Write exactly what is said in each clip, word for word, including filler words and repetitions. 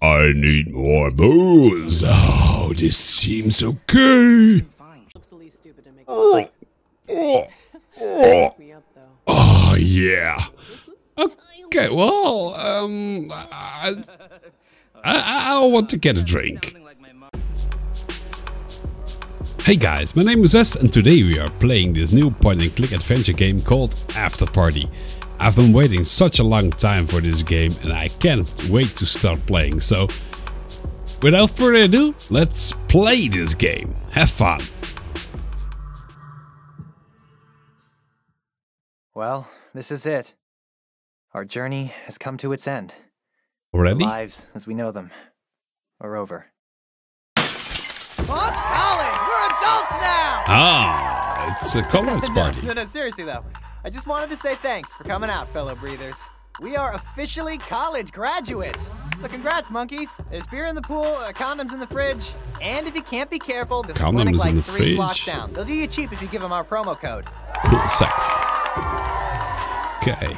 I need more booze. Oh, this seems okay. Oh, oh, oh. Oh yeah. Okay, well, um, I, I, I want to get a drink. Hey guys, my name is S, and today we are playing this new point-and-click adventure game called Afterparty. I've been waiting such a long time for this game and I can't wait to start playing, so without further ado, let's play this game. Have fun! Well, this is it. Our journey has come to its end. Already? Our lives as we know them are over. What's calling? We're adults now! Ah, it's a comrades party. No, no, seriously though. I just wanted to say thanks for coming out, fellow breathers. We are officially college graduates. So congrats, monkeys. There's beer in the pool, uh, condoms in the fridge, and if you can't be careful, there's condoms a clinic like three fridge. blocks down. They'll do you cheap if you give them our promo code. Cool sex. Okay.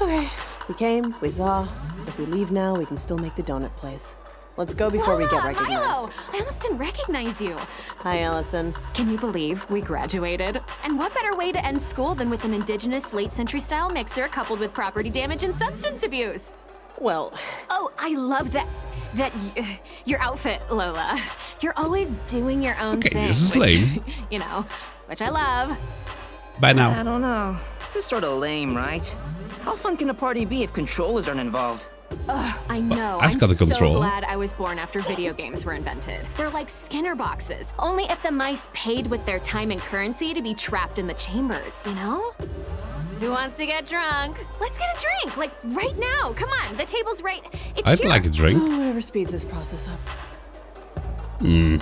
Okay. We came, we saw. If we leave now, we can still make the donut place. Let's go before Lola, we get recognized. Milo! I almost didn't recognize you. Hi, Allison. Can you believe we graduated? And what better way to end school than with an indigenous late-century style mixer coupled with property damage and substance abuse? Well... Oh, I love that... that... Y your outfit, Lola. You're always doing your own okay, thing. Okay, this is which, lame. You know, which I love. By now. I don't know. This is sort of lame, right? How fun can a party be if controllers aren't involved? Ugh, I know. I've got I'm the so glad I was born after video games were invented. They're like Skinner boxes, only if the mice paid with their time and currency to be trapped in the chambers, you know? Who wants to get drunk? Let's get a drink, like right now. Come on, the table's right. It's I'd here. like a drink. Oh, whatever speeds this process up. Hmm.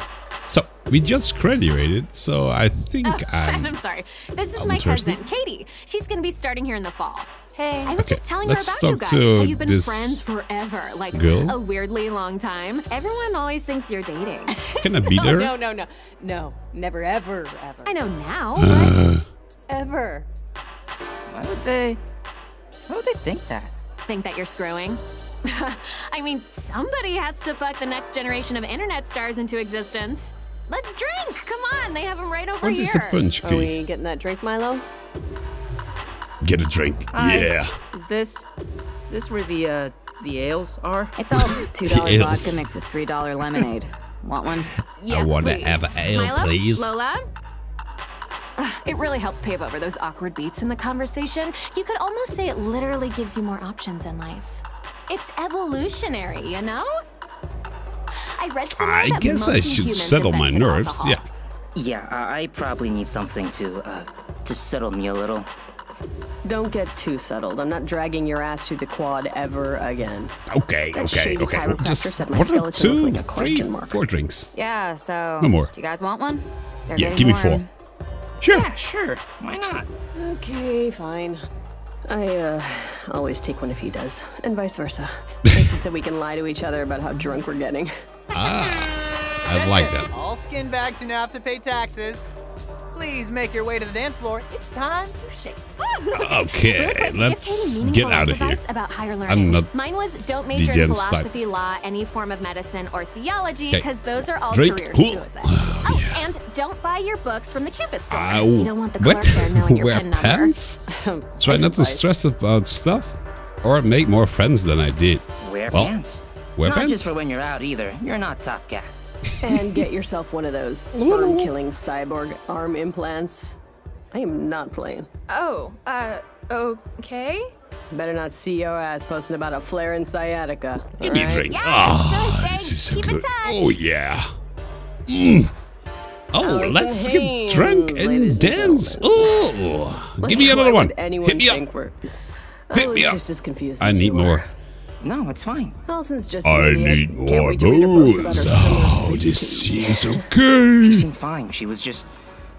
So, we just graduated, so I think oh, I'm... I'm sorry. This is I'm my thirsty. cousin, Katie. She's going to be starting here in the fall. Hey, I was okay, just telling her about you guys. So you've been friends forever, like girl? a weirdly long time. Everyone always thinks you're dating. Can I beat no, her? No, no, no. No, never, ever, ever. I know now, uh. but ever. Why would they... Why would they think that? Think that you're screwing? I mean, somebody has to fuck the next generation of internet stars into existence. Let's drink! Come on, they have them right over what here. What is the punch key? Are we getting that drink, Milo? Get a drink. Hi. Yeah. Is this is this where the uh, the ales are? It's all two dollar vodka mixed with three dollar lemonade. Want one? Yes, I want to have an ale, Milo, please. Lola. Uh, it really helps pave over those awkward beats in the conversation. You could almost say it literally gives you more options in life. It's evolutionary, you know? I read somewhere I that guess I should settle my nerves. Alcohol. Yeah. Yeah, I probably need something to uh, to settle me a little. Don't get too settled. I'm not dragging your ass through the quad ever again. Okay, that okay, okay. Just one or two, like three, four drinks. Yeah, so... No more. Do you guys want one? They're yeah, give warm. me four. Sure. Yeah, sure. Why not? Okay, fine. I, uh, always take one if he does. And vice versa. Makes it so we can lie to each other about how drunk we're getting. Ah, I like that. All skin bags who now have to pay taxes. Please make your way to the dance floor. It's time to shake. Okay, let's get out of here. About higher learning. I'm not Mine was don't major in philosophy, type. law, any form of medicine, or theology, because those are all Drink. career cool. suicide. Oh, oh yeah. And don't buy your books from the campus store. Uh, you don't want the clerk there knowing your pen pants? number. Try not to stress about stuff, or make more friends than I did. Wear well, pants. Wear not pants. Just for when you're out either. You're not top guy. And get yourself one of those sperm-killing cyborg arm implants. I am not playing. Oh, uh, okay? Better not see your ass posting about a flare in sciatica. Give me right? a drink. Yeah, oh, this is so Keep good. Oh, yeah. Mm. Oh, oh, let's get hey, drunk and dance. And oh, give me another one. Hit me up. We're... Oh, Hit me up. Just as confused I as need more. Were. No, it's fine. Allison's just I need more booze. Oh, this seems okay. She seemed fine. She was just,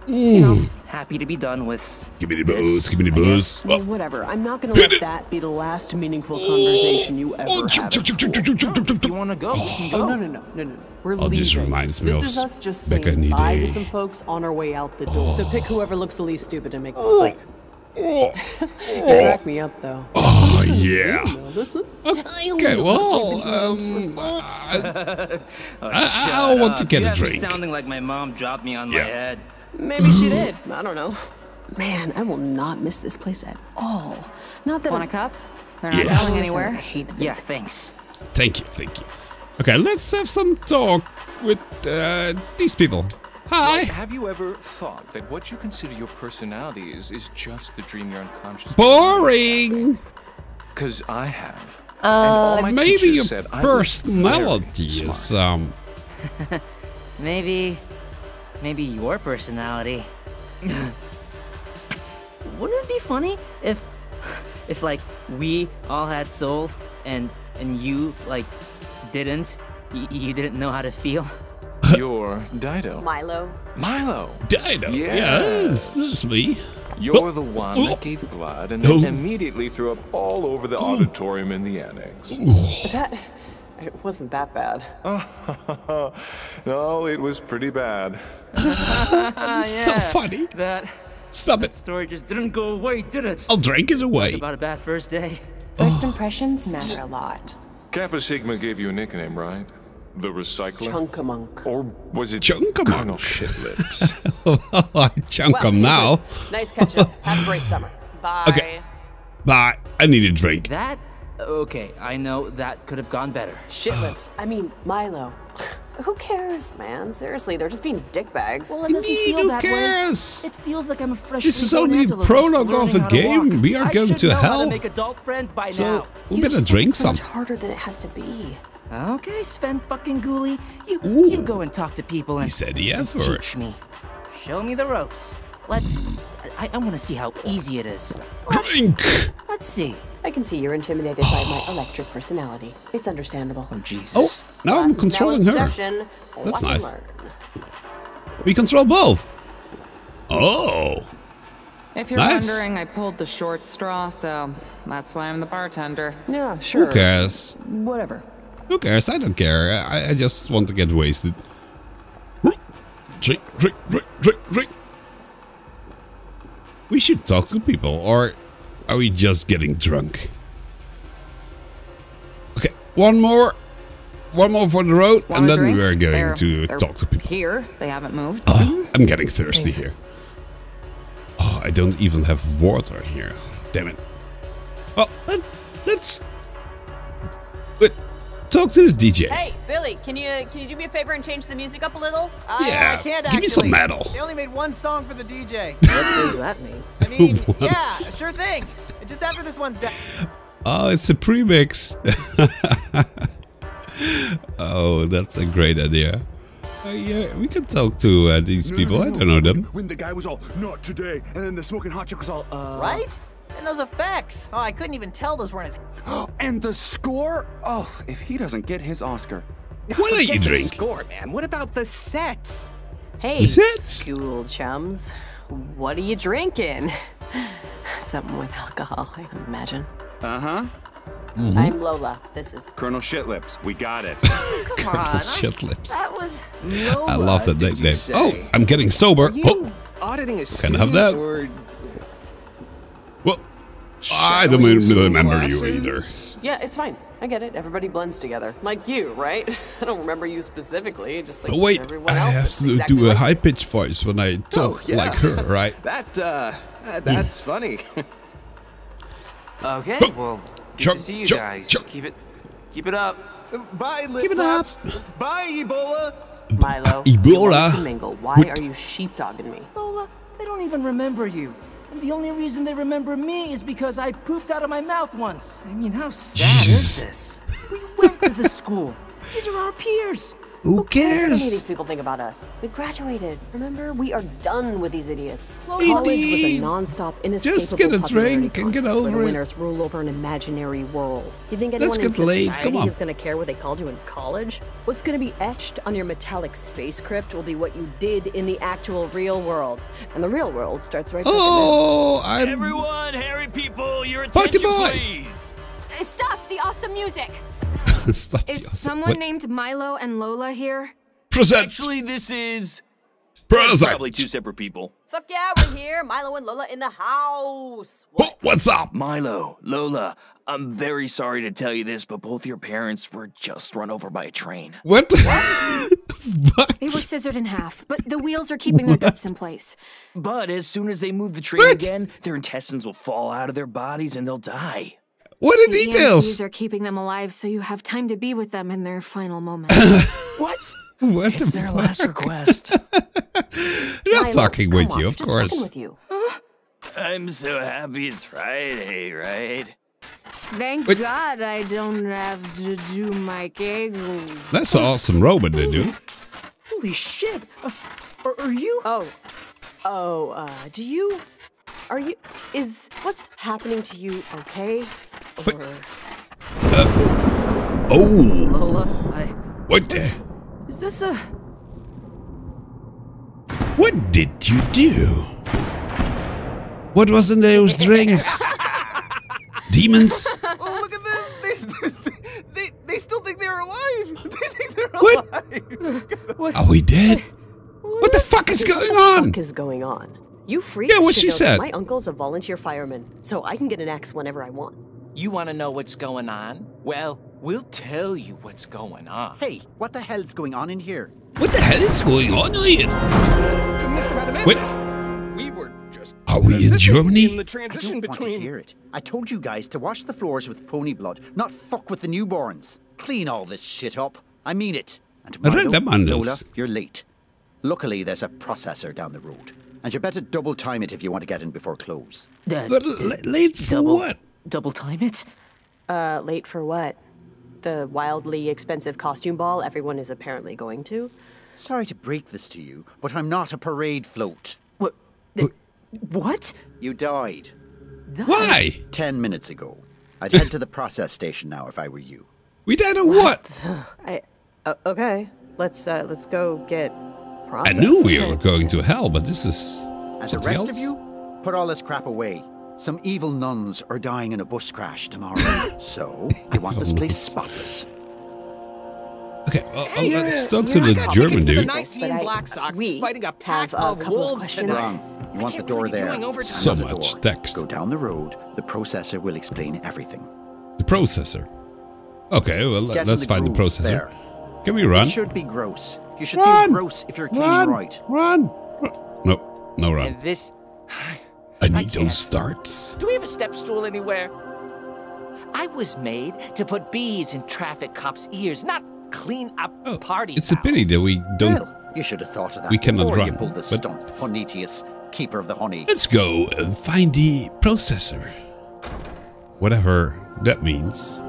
you know, happy to be done with. Give me the booze. Give me the booze. Well, whatever. I'm not gonna let that be the last meaningful conversation you ever have. If you wanna go? Oh no no no no no. We're leaving. Oh, this reminds me of Becca and Ide. Some folks on our way out the door. So pick whoever looks the least stupid and make the spike. You crack me up, though. Oh, yeah. Okay, well, um, I, I, I'll want to get a drink. Sounding like my mom dropped me on my head. Maybe she did. I don't know. Man, I will not miss this place at all. Not that. Want a cup? They're not going anywhere. I hate it. Yeah, thanks. Thank you, thank you. Okay, let's have some talk with uh, these people. Hi. Like, have you ever thought that what you consider your personality is is just the dream your unconscious? Boring. Because I have. Uh, and all my maybe your said personality is um. maybe, maybe your personality. Wouldn't it be funny if, if like we all had souls and and you like didn't, y you didn't know how to feel. You're Dido. Milo. Milo. Dido. Yeah, yeah that's, that's me. You're the one that gave blood and then immediately threw up all over the auditorium in the annex. That, it wasn't that bad. No, it was pretty bad. That's yeah, so funny. That. Stop that it. Story just didn't go away, did it? I'll drink it away. Talk about a bad first day. First oh. impressions matter a lot. Kappa Sigma gave you a nickname, right? The Recycler? Chunkamunk. Or was it Chunkamunk? Shitlips. I chunk well, them now. Nice catch up. Have a great summer. Bye. Okay. Bye. I need a drink. That? Okay, I know that could have gone better. Shitlips. I mean, Milo. Who cares, man? Seriously, they're just being dickbags. Well, it doesn't Indeed, feel who that cares? Way. It feels like I'm a freshman. This is only prologue of a game. We are I going to know hell. How to make adult friends by so now. we you better just drink some. It's much harder than it has to be. Okay, Sven fucking Ghoulie, you Ooh. you go and talk to people and, he said he and teach me. Show me the ropes. Let's. Mm. I, I want to see how easy it is. Let's, drink. Let's see. I can see you're intimidated by my electric personality. It's understandable. Oh Jesus! Oh, now I'm controlling her. Session. That's nice. Learn. We control both. Oh. If you're nice. wondering, I pulled the short straw, so that's why I'm the bartender. Yeah, sure. Who cares? Whatever. Who cares? I don't care. I, I just want to get wasted. Drink, drink, drink, drink, drink. We should talk to people, or are we just getting drunk? Okay, one more. One more for the road, Wanna and then drink? we're going they're, to they're talk to people. Here, they haven't moved. Oh, I'm getting thirsty Thanks. here. Oh, I don't even have water here. Damn it. Well, let, let's... Talk to the D J. Hey, Billy, can you can you do me a favor and change the music up a little? I, yeah, I can't actually. Give me some metal. They only made one song for the D J. What does that mean? I mean, what? yeah, sure thing. Just after this one's done. Oh, it's a premix. Oh, that's a great idea. Uh, yeah, we can talk to uh, these no, people. No, no, I don't no. know them. When the guy was all, not today, and then the smoking hot chick was all, uh... Right? And those effects! Oh, I couldn't even tell those were in his... And the score? Oh, if he doesn't get his Oscar. What are you drinking? Score, man. What about the sets? Hey, school chums. What are you drinking? Something with alcohol, I imagine. Uh-huh. Mm-hmm. I'm Lola. This is... Colonel Shitlips. We got it. Come Colonel on. Shitlips. I, that was... Lola, I love that nickname. Oh, I'm getting sober. Oh, auditing a can I have that? Or... Well, Shall I don't remember classes? you either. Yeah, it's fine. I get it. Everybody blends together. Like you, right? I don't remember you specifically, just like oh, wait. everyone else. I have to exactly do a like high-pitched voice when I talk oh, yeah. like her, right? that, uh, that's yeah. funny. Okay, well, good jump, to see you jump, guys. Jump. Keep it, keep it up. Bye, Lip Keep it up. Bye, Ebola. Milo, Ebola. To mingle. Why what? are you sheepdogging me? Lola, they don't even remember you. The only reason they remember me is because I pooped out of my mouth once. I mean, how sad is this? We went to the school. These are our peers. Who cares? What do these people think about us? We graduated. Remember, we are done with these idiots. Indeed. College was a non-stop, inescapable Just get a drink and get over it. Winners rule over an imaginary world. You think anyone Let's in society Come on. is going to care what they called you in college? What's going to be etched on your metallic space crypt will be what you did in the actual real world. And the real world starts right oh, back in there. Everyone, hairy people, your attention, please. Stop the awesome music. Is someone what? named Milo and Lola here? Present. Actually, this is Parasite. Probably two separate people. Fuck yeah, we're here. Milo and Lola in the house. What? What's up? Milo, Lola, I'm very sorry to tell you this, but both your parents were just run over by a train. What? What? What? They were scissored in half, but the wheels are keeping what? their guts in place. But as soon as they move the train what? again, their intestines will fall out of their bodies and they'll die. What are the details? E M Ts are keeping them alive so you have time to be with them in their final moments. What? What it's the their fuck? last request. They're not fucking with on, you, of course. With you. Huh? I'm so happy it's Friday, right? Thank what? God I don't have to do my kegels. That's an awesome robot they do. Holy shit. Uh, are, are you? Oh. Oh, uh, do you? Are you? Is what's happening to you okay? Or... Uh, oh. Lola, I, what the? Is this a... What did you do? What was in those drinks? Demons? Oh, look at them! They, they, they, they still think they're alive! They think they're what? alive! What? Are we dead? What, what the fuck is going on? What the fuck is going on? You freak? Yeah, what she said. My uncle's a volunteer fireman, so I can get an axe whenever I want. You want to know what's going on? Well, we'll tell you what's going on. Hey, what the hell is going on in here? What the hell is going on here? What? We were just Are we in Germany? In the transition I don't between... want to hear it. I told you guys to wash the floors with pony blood, not fuck with the newborns. Clean all this shit up. I mean it. And Milo, Lola, you're late. Luckily, there's a processor down the road. And you better double time it if you want to get in before close. Uh, but late for double, what? Double time it? Uh, late for what? The wildly expensive costume ball everyone is apparently going to? Sorry to break this to you, but I'm not a parade float. What? The, what? You died. died. Why? Ten minutes ago. I'd head to the process station now if I were you. We died of what? what? I, uh, okay, let's uh, let's go get processed. I knew we were going to hell, but this is. And the rest else? of you, put all this crap away. Some evil nuns are dying in a bus crash tomorrow, so I want this place spotless. Okay, well, hey, well, let's talk to the German dude. nineteen black socks we fighting a pack of wolves. Wrong. You want the door there. So much text. Go down the road. The processor will explain everything. The processor. Okay, well, let's find the processor. Can we run? It should be gross. You should feel gross if you're clean, right? Run! No, no run. This. I need I those starts. Do we have a step stool anywhere? I was made to put bees in traffic cops' ears, not clean up oh, party It's hours. a pity that we don't... Well, you should have thought of that we cannot run, you pulled the stump, but... Honitius, keeper of the honey. Let's go and find the processor. Whatever that means.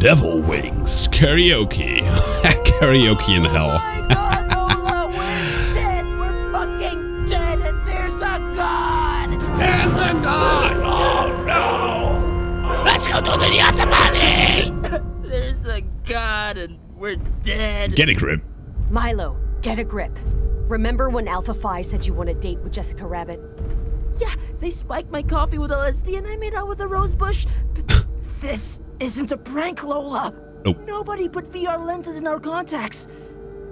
Devil Wings Karaoke. Karaoke in hell. Oh my God. There's a god! Oh no! Let's go to the afterparty! There's a god and we're dead. Get a grip. Milo, get a grip. Remember when Alpha Phi said you want a date with Jessica Rabbit? Yeah, they spiked my coffee with L S D and I made out with a rose bush. But this isn't a prank, Lola. Nope. Nobody put V R lenses in our contacts.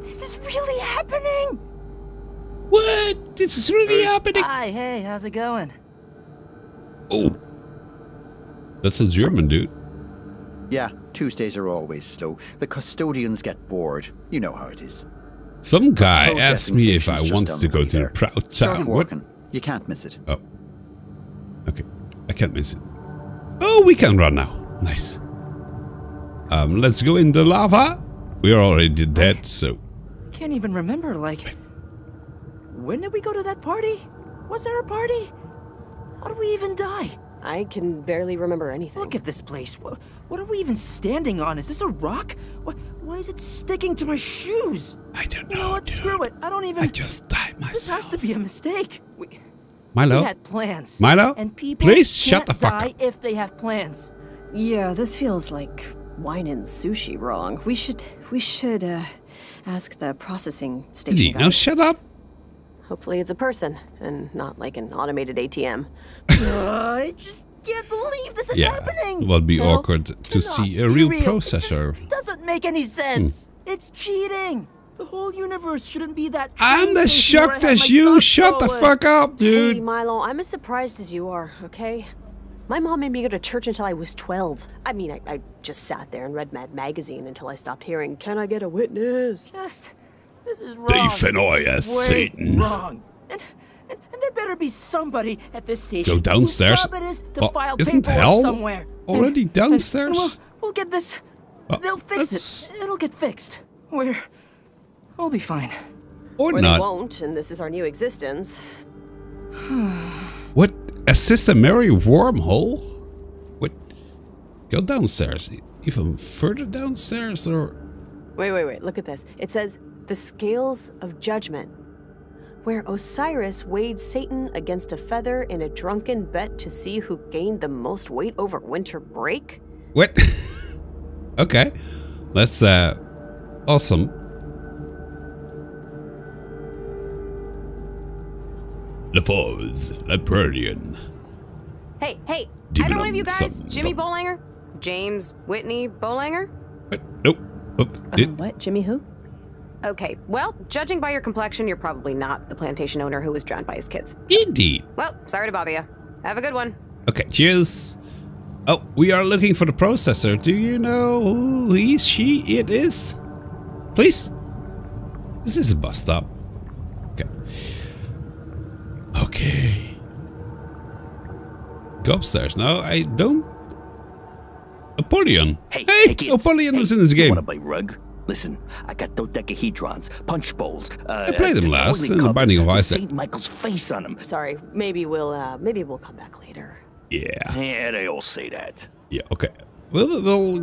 This is really happening! What? This is really happening. Hi, hey, how's it going? Oh, that's a German dude. Yeah, Tuesdays are always slow. The custodians get bored. You know how it is. Some guy asked me if I wanted to go to the Proud Town. What? You can't miss it. Oh, okay, I can't miss it. Oh, we can run now. Nice. Um, let's go in the lava. We are already dead, so. Can't even remember, like. When did we go to that party? Was there a party? How did we even die? I can barely remember anything. Look at this place. What, what are we even standing on? Is this a rock? Why, why is it sticking to my shoes? I don't know, you know what? Dude. Screw it. I don't even... I just died myself. This has to be a mistake. We, Milo? We had plans. Milo? And people please shut the fuck die up. If they have plans. Yeah, this feels like wine and sushi wrong. We should... We should, uh... ask the processing station guy. No, shut up. Hopefully it's a person, and not like an automated A T M. uh, I just can't believe this is yeah, happening! It would be no, awkward to see a real, real processor. It doesn't make any sense! Hmm. It's cheating! The whole universe shouldn't be that. I'm the shocked as you. Shut the fuck up, dude. Hey, Milo, I'm as surprised as you are, okay? My mom made me go to church until I was twelve. I mean, I, I just sat there and read Mad Magazine until I stopped hearing, "Can I get a witness?" Just, this is wrong. Thief and I as Satan. Wrong. And, and, and there better be somebody at this station. Go downstairs. It is to well, file isn't hell somewhere. Already downstairs? And, and, and we'll, we'll get this. Well, They'll fix that's... it. It'll get fixed. We're... We'll be fine. Or, or not. They won't, and this is our new existence. What? A Sister Mary wormhole? What? Go downstairs. Even further downstairs, or... Wait, wait, wait. Look at this. It says, the scales of judgment. Where Osiris weighed Satan against a feather in a drunken bet to see who gained the most weight over winter break? What? Okay. That's, uh... awesome. Lefor's Librarian. Hey, hey, Demon either one of you guys, Jimmy Bolanger? James Whitney Bolanger? What? Nope. Oh, um, what? Jimmy who? Okay, well, judging by your complexion, you're probably not the plantation owner who was drowned by his kids. So. Indeed. Well, sorry to bother you. Have a good one. Okay, cheers. Oh, we are looking for the processor. Do you know who he, she, it is? Please? This is a bus stop. Okay. Okay. Go upstairs. No, I don't. Apollyon. Hey, hey, hey Apollyon hey, is in this game. You wanna play rug? Listen, I got dodecahedrons, punch bowls. Uh, I played them last in The Binding of Isaac. Saint Michael's face on them. Sorry, maybe we'll uh, maybe we'll come back later. Yeah. Yeah, they all say that. Yeah. Okay. We'll we'll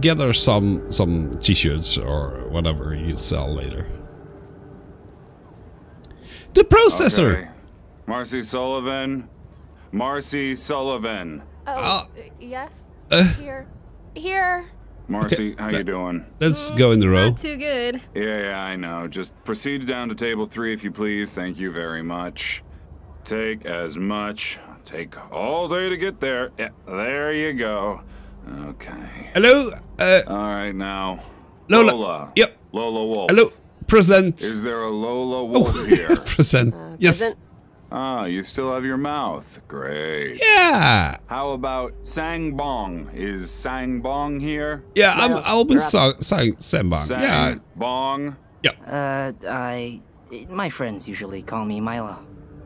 gather some some t-shirts or whatever you sell later. The processor. Okay. Marcy Sullivan, Marcy Sullivan. Oh, uh, yes. Uh, here, here. Marcy, okay. How you doing? Let's go in the row. Not too good. Yeah, yeah, I know. Just proceed down to table three, if you please. Thank you very much. Take as much. Take all day to get there. Yeah, there you go. Okay. Hello. Uh, all right now. Lola. Lola. Yep. Lola Wolf. Hello. Present. Is there a Lola Wolf oh. here? Present. Uh, yes. Present. Ah, you still have your mouth. Great. Yeah. How about Sangbong? Is Sangbong here? Yeah, I'm, I'll be Sangbong. Sang, sang yeah. Sangbong? Yep. Uh, I... My friends usually call me Milo.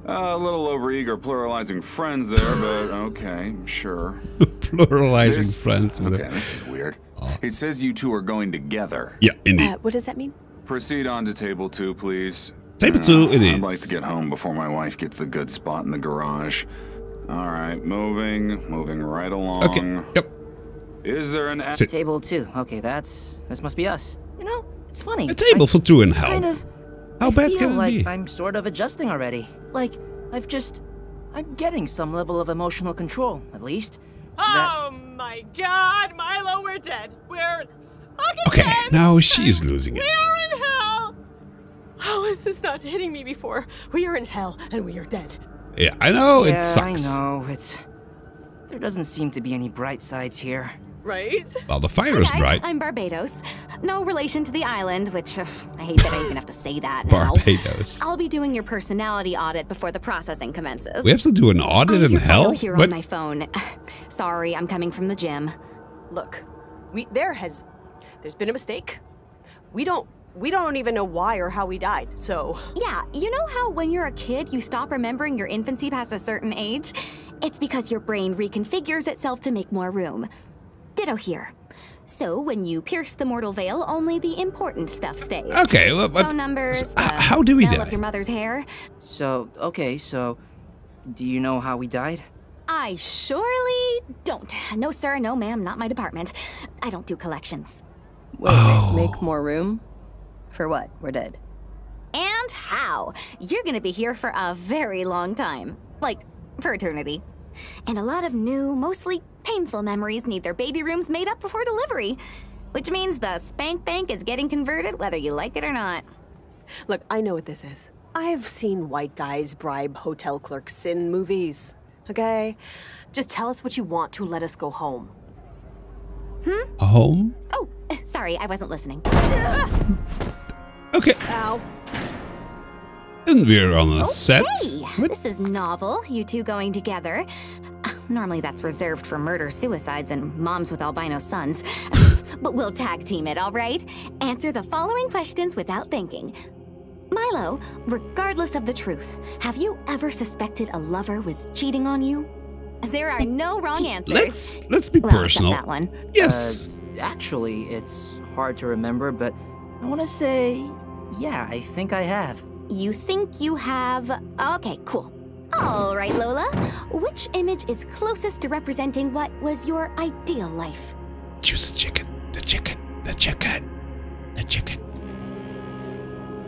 Uh, a little overeager pluralizing friends there, but okay, sure. pluralizing this, friends. Okay, there. This is weird. Oh. It says you two are going together. Yeah, indeed. Uh, what does that mean? Proceed on to table two, please. Table two, it is. I'd like to get home before my wife gets the good spot in the garage. All right, moving, moving right along. Okay. Yep. Is there an a table two? Okay, that's this must be us. You know, it's funny. A table I, for two in hell. Kind of, How I bad can like it be? I'm sort of adjusting already. Like I've just, I'm getting some level of emotional control, at least. Oh that... my God, Milo, we're dead. We're fucking okay, dead. Okay, now she's losing it. We are in hell. How is this not hitting me before? We are in hell and we are dead. Yeah, I know, yeah, it sucks. I know, it's... There doesn't seem to be any bright sides here. Right? Well, the fire Hi is guys, bright. I'm Barbados. No relation to the island, which uh, I hate that I even have to say that now. Barbados. I'll be doing your personality audit before the processing commences. We have to do an audit in hell? I have your file here what? on my phone. Sorry, I'm coming from the gym. Look, we, there has... There's been a mistake. We don't... We don't even know why or how we died, so... Yeah, you know how when you're a kid, you stop remembering your infancy past a certain age? It's because your brain reconfigures itself to make more room. Ditto here. So, when you pierce the mortal veil, only the important stuff stays. Okay, well... Phone numbers, so, how do we die? Of your mother's hair. So, okay, so... Do you know how we died? I surely don't. No, sir, no, ma'am, not my department. I don't do collections. Wait, oh. make, make more room? For what? We're dead. And how? You're gonna be here for a very long time. Like, for eternity. And a lot of new, mostly painful memories need their baby rooms made up before delivery. Which means the spank bank is getting converted whether you like it or not. Look, I know what this is. I've seen white guys bribe hotel clerks in movies. Okay? Just tell us what you want to let us go home. Hmm? Home? Oh, sorry, I wasn't listening. Okay. Ow. And we're on a okay. set. What? This is novel, you two going together. Normally that's reserved for murder, suicides, and moms with albino sons. But we'll tag team it, all right? Answer the following questions without thinking. Milo, regardless of the truth, have you ever suspected a lover was cheating on you? There are no wrong answers. Let's, let's be well, personal. That one. Yes. Uh, actually, it's hard to remember, but I want to say, yeah, I think I have. You think you have? Okay, cool. All right, Lola. Which image is closest to representing what was your ideal life? Choose the chicken. The chicken. The chicken. The chicken.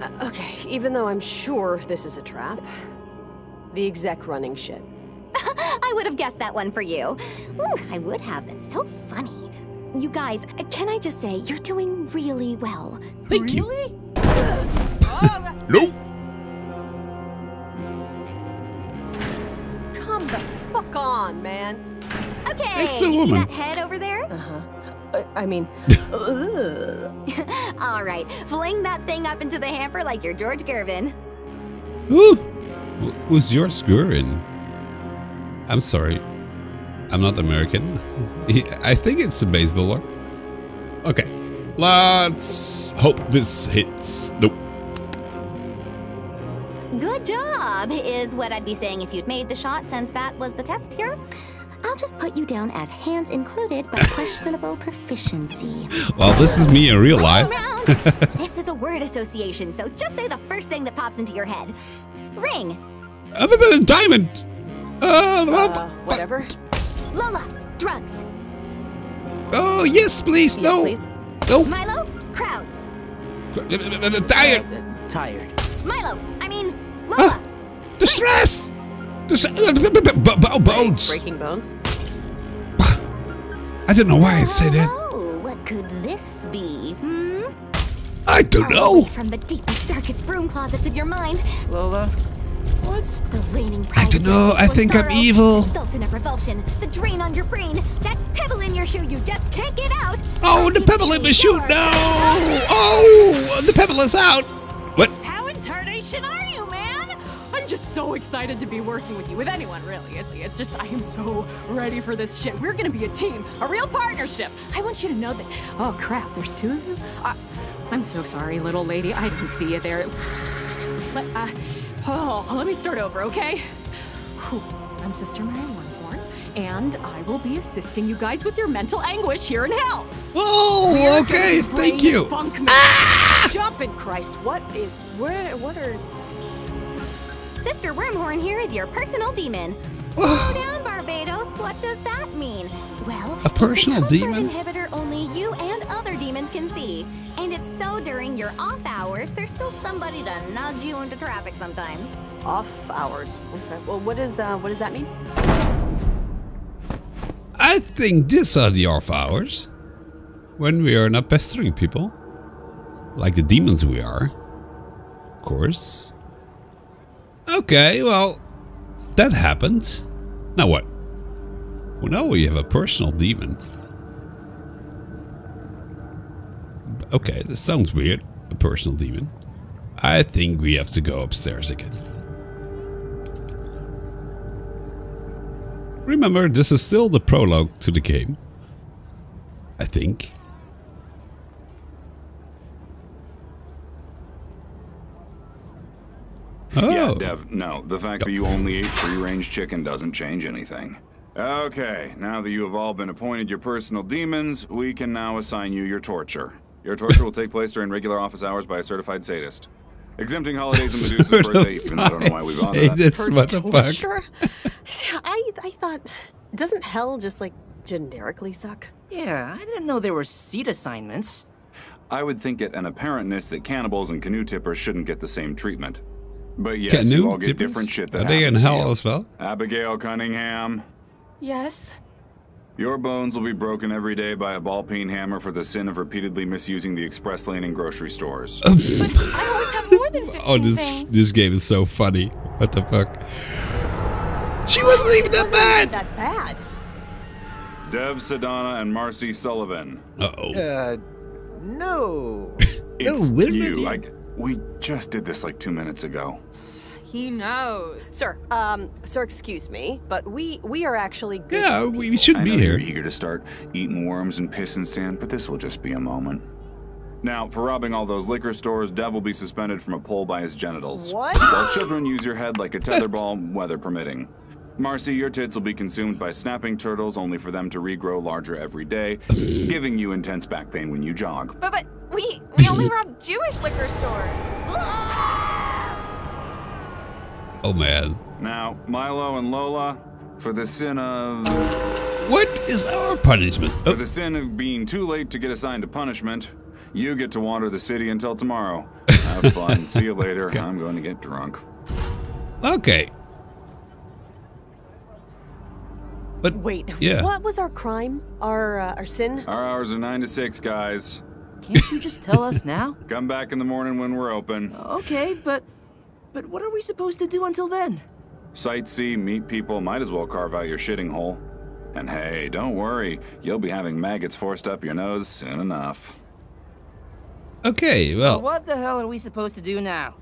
Uh, okay, even though I'm sure this is a trap, the exec running shit. I would have guessed that one for you. Ooh, I would have. That's so funny. You guys, can I just say you're doing really well? Thank you. Really? Nope. Come the fuck on, man. Okay. It's a woman. You see that head over there? Uh huh. Uh, I mean. All right, fling that thing up into the hamper like you're George Gervin. Ooh, what was your Gervin? I'm sorry, I'm not American. I think it's a baseball lore. Okay, let's hope this hits. Nope. Good job is what I'd be saying if you'd made the shot, since that was the test here. I'll just put you down as hands included, but questionable proficiency. Well, this is me in real life. This is a word association, so just say the first thing that pops into your head. Ring. Other than a diamond. Uh, uh, whatever. Lola, drugs. Oh, yes, please. Yes, no. Please. No. Milo, crowds. Tired. Uh, tired. Milo, I mean, Lola. Huh? Distress. Dis bones. Breaking bones. I don't know why I said that. Oh, what could this be? Hmm? I don't know. From the deepest, darkest broom closets of your mind. Lola. What? The reigning I don't know. I think sorrow, I'm evil. Sultan of revulsion, the drain on your brain, that pebble in your shoe you just can't get out. Oh, the pebble in my shoe! No! Oh, the pebble is out. What? How in tarnation are you, man? I'm just so excited to be working with you, with anyone really. It's just I am so ready for this shit. We're gonna be a team, a real partnership. I want you to know that. Oh crap, there's two of you. I, I'm so sorry, little lady. I didn't see you there. But, uh, Oh, let me start over, okay? Whew. I'm Sister Mary Longhorn, and I will be assisting you guys with your mental anguish here in hell. Oh, okay, thank you. Ah! Jump in Christ, what is, where, what are... Sister Wormhorn here is your personal demon. Slow down, Barbados, what does that mean? Well, a personal demon inhibitor only you and other demons can see. And it's so during your off hours, there's still somebody to nudge you into traffic sometimes. Off hours. Okay. Well, what is uh, what does that mean? I think these are the off hours when we are not pestering people, like the demons we are, of course. Okay, well, that happened. Now what? Well, now we have a personal demon. Okay, this sounds weird. A personal demon. I think we have to go upstairs again. Remember, this is still the prologue to the game. I think. Oh. Yeah, Dev, no. The fact yep. that you only ate free-range chicken doesn't change anything. Okay, now that you have all been appointed your personal demons, we can now assign you your torture. Your torture will take place during regular office hours by a certified sadist. Exempting holidays and Medusa's birthday, even though I don't know why we've honored that. I, I thought, doesn't hell just like generically suck? Yeah, I didn't know there were seat assignments. I would think it an apparentness that cannibals and canoe tippers shouldn't get the same treatment. But yes, canoe you all get tippers? Different shit that Are they in hell as well? Abigail Cunningham. Yes. Your bones will be broken every day by a ball-peen hammer for the sin of repeatedly misusing the express lane in grocery stores. But I always have more than fifteen oh, this things. This game is so funny. What the fuck? She wasn't even that bad. That bad. Dev Sedana and Marcy Sullivan. Uh oh. Uh, no. It's no, you. I, We just did this like two minutes ago. He knows. Sir, um, sir, excuse me, but we we are actually good. Yeah, we, we shouldn't be here. I know you're eager to start eating worms and piss and sand, but this will just be a moment. Now, for robbing all those liquor stores, Dev will be suspended from a pole by his genitals. What? While children use your head like a tetherball, weather permitting. Marcy, your tits will be consumed by snapping turtles, only for them to regrow larger every day, giving you intense back pain when you jog. But, but we, we only robbed Jewish liquor stores. Oh, man. Now, Milo and Lola, for the sin of... What is our punishment? Oh. For the sin of being too late to get assigned a punishment, you get to wander the city until tomorrow. Have fun. See you later. Okay. I'm going to get drunk. Okay. But wait, yeah. What was our crime? Our, uh, our sin? Our hours are nine to six, guys. Can't you just tell us now? Come back in the morning when we're open. Okay, but... But what are we supposed to do until then? Sightsee, meet people, might as well carve out your shitting hole. And hey, don't worry, you'll be having maggots forced up your nose soon enough. Okay, well... What the hell are we supposed to do now?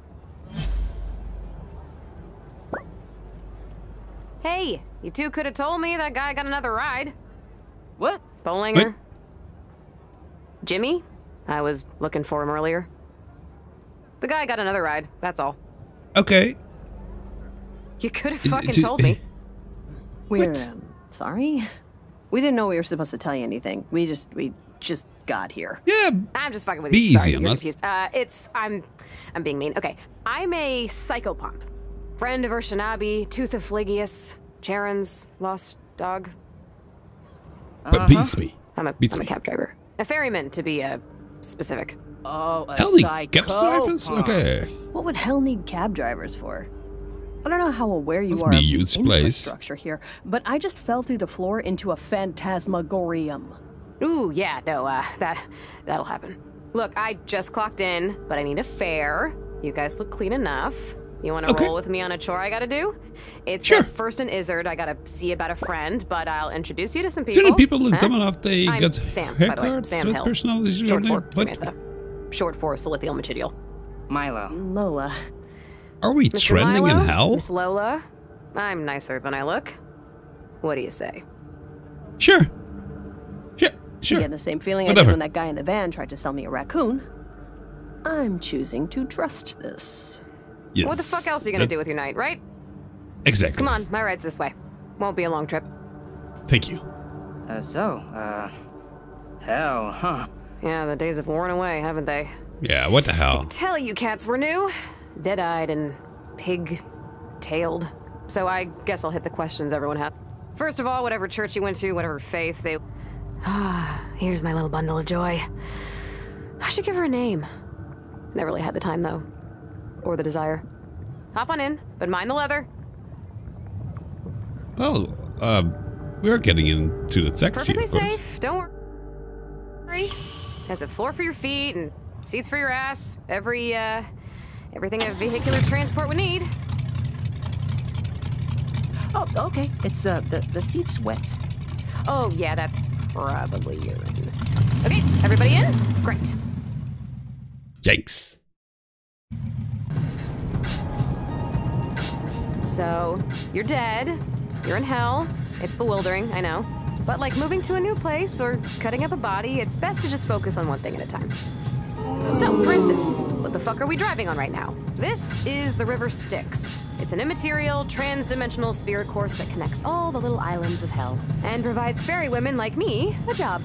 Hey, you two could have told me that guy got another ride. What? Bollinger. What? Jimmy? I was looking for him earlier. The guy got another ride, that's all. Okay. You could have fucking told me. We're um, sorry. We didn't know we were supposed to tell you anything. We just we just got here. Yeah. I'm just fucking with you. Be easy on us. Uh, it's I'm I'm being mean. Okay. I'm a psychopomp, friend of Urshanabi, tooth of Fligius, Charon's lost dog. But beats me. I'm a I'm a cab driver, a ferryman to be uh, specific. Oh, a psychopomp. Okay. What would hell need cab drivers for? I don't know how aware you are of the infrastructure here, but I just fell through the floor into a phantasmagorium. Ooh, yeah, no, uh, that, that'll happen. Look, I just clocked in, but I need a fare. You guys look clean enough. You want to okay. roll with me on a chore I gotta do? It's sure. First an Izzard. I gotta see about a friend, but I'll introduce you to some people. Do people look huh? dumb enough they I'm got Sam, haircuts by the way. Sam with Hill. Personalities? Short for Samantha. Short for Silithial Material. Milo. Lola. Are we Mister trending Milo, in hell? Miss Lola, I'm nicer than I look. What do you say? Sure. Sure. Sure. You get the same feeling Whatever. I did when that guy in the van tried to sell me a raccoon. I'm choosing to trust this. Yes. What the fuck else are you going to do with your night, right? Exactly. Come on, my ride's this way. Won't be a long trip. Thank you. Uh, so, uh, hell, huh? Yeah, the days have worn away, haven't they? Yeah, what the hell? I tell you cats were new, dead-eyed and pig-tailed. So I guess I'll hit the questions everyone had. First of all, whatever church you went to, whatever faith they... Ah, here's my little bundle of joy. I should give her a name. Never really had the time, though. Or the desire. Hop on in, but mind the leather. Well, um, we're getting into the sex here. Perfectly safe, don't worry. Has a floor for your feet and... seats for your ass, every, uh, everything of vehicular transport we need. Oh, okay. It's, uh, the, the seat's wet. Oh, yeah, that's probably urine. Okay, everybody in? Great. Yikes. So, you're dead, you're in hell, it's bewildering, I know. But like moving to a new place or cutting up a body, it's best to just focus on one thing at a time. So, for instance, what the fuck are we driving on right now? This is the River Styx. It's an immaterial, trans-dimensional spear course that connects all the little islands of hell and provides fairy women like me a job.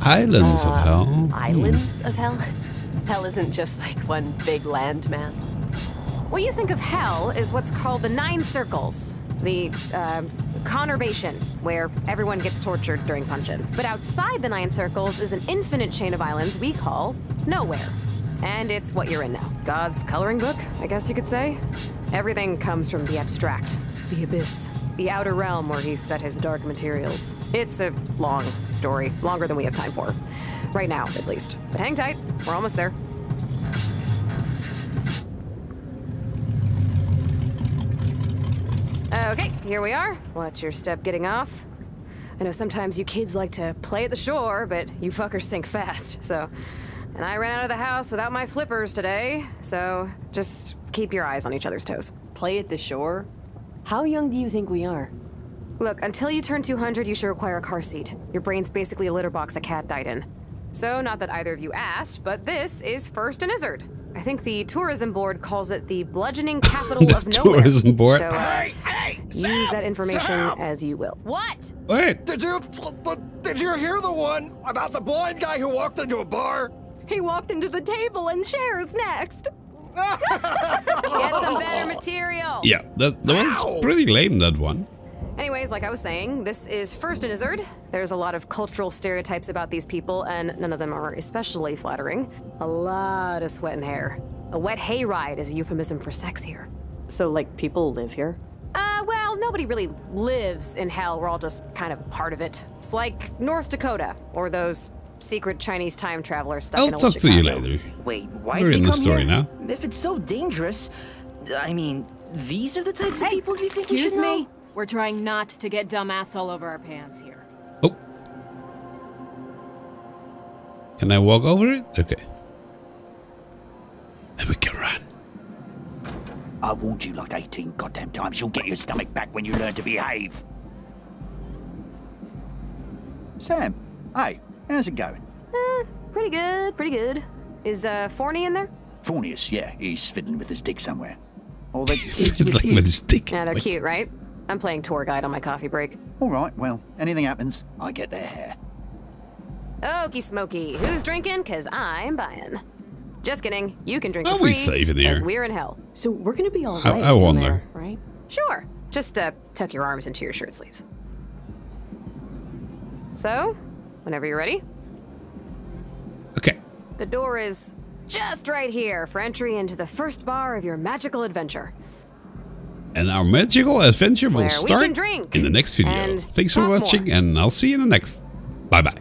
Islands uh, of hell? Islands of hell? Hell isn't just like one big landmass. What you think of hell is what's called the Nine Circles, the uh, Conurbation, where everyone gets tortured during punch-in. But outside the Nine Circles is an infinite chain of islands we call Nowhere. And it's what you're in now. God's coloring book, I guess you could say. Everything comes from the abstract, the abyss, the outer realm where he set his dark materials. It's a long story, longer than we have time for. Right now, at least. But hang tight, we're almost there. Okay, here we are. Watch your step getting off. I know sometimes you kids like to play at the shore, but you fuckers sink fast, so And I ran out of the house without my flippers today, so just keep your eyes on each other's toes. Play at the shore? How young do you think we are? Look, until you turn two hundred, you should require a car seat. Your brain's basically a litter box a cat died in. So, not that either of you asked, but this is First an Izzard. I think the tourism board calls it the bludgeoning capital of nowhere. Tourism board. So, uh, hey, hey, Sam, use that information Sam. as you will. What? Wait. Did you did you hear the one about the blind guy who walked into a bar? He walked into the table and shares next. Get some better material. Yeah, that, that one's pretty lame. That one. Anyways, like I was saying, this is First an Izzard. There's a lot of cultural stereotypes about these people, and none of them are especially flattering. A lot of sweat and hair. A wet hayride is a euphemism for sex here. So, like, people live here? Uh, well, nobody really lives in hell. We're all just kind of part of it. It's like North Dakota, or those secret Chinese time traveler stuff in old Chicago. I'll talk to you later. Wait, why did we come here? We're in the story now. If it's so dangerous, I mean, these are the types of people you think you should know? Excuse me? We're trying not to get dumbass all over our pants here. Oh. Can I walk over it? Okay. And we can run. I warned you like eighteen goddamn times. You'll get your stomach back when you learn to behave. Sam, hey, how's it going? Uh, pretty good, pretty good. Is uh, Forney in there? Fornius, yeah. He's fiddling with his dick somewhere. Oh, they like with his dick. Yeah, they're Wait. cute, right? I'm playing tour guide on my coffee break. All right, well, anything happens, I get their hair. Okie smoky, who's drinking? Because I'm buying. Just kidding, you can drink for free, because we're in hell. So we're going to be all right I, I wonder. There, right? Sure, just uh, tuck your arms into your shirt sleeves. So, whenever you're ready. Okay. The door is just right here for entry into the first bar of your magical adventure. And our magical adventure will start in the next video. Thanks for watching, and I'll see you in the next. Bye bye.